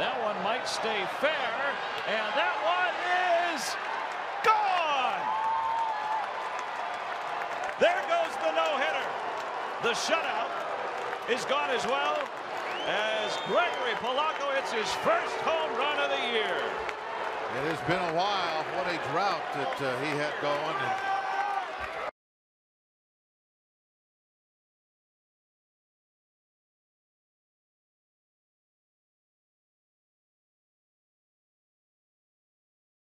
That one might stay fair, and that one is gone! There goes the no-hitter. The shutout is gone as well, as Gregory Polanco hits his first home run of the year. It has been a while. What a drought that he had going.